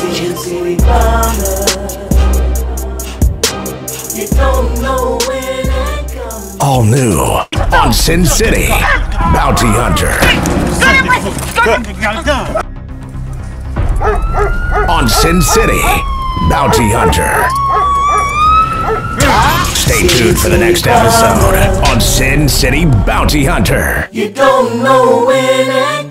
Sin City baller. You don't know when I come. All new on Sin City, Bounty Hunter. On Sin City, Bounty Hunter. Stay tuned for the next episode on Sin City Bounty Hunter. You don't know when I come.